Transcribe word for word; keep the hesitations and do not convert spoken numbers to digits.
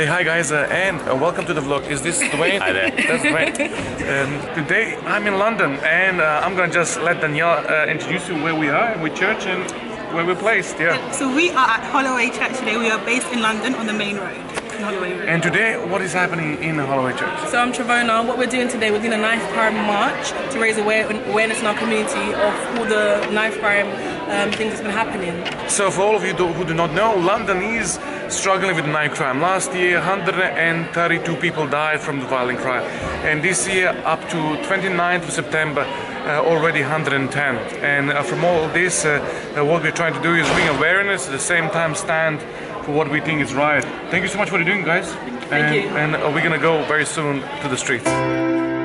Hey, hi guys, uh, and uh, welcome to the vlog. Is this Dwayne? Hi there. That's Dwayne. Um, today I'm in London, and uh, I'm gonna just let Danielle uh, introduce you where we are, which church, and where we're placed. Yeah. So we are at Holloway Church today. We are based in London on the main road, in Holloway Road. And today, what is happening in Holloway Church? So I'm Travona. What we're doing today, we're doing a knife crime march to raise awareness in our community of all the knife crime um, things that's been happening. So for all of you who do not know, London is struggling with knife crime. Last year, one hundred thirty-two people died from the violent crime, and this year, up to twenty-ninth of September, uh, already one hundred ten. And uh, from all this, uh, uh, what we're trying to do is bring awareness, at the same time stand for what we think is right. Thank you so much for doing, guys. Thank and, you. And uh, we're gonna go very soon to the streets.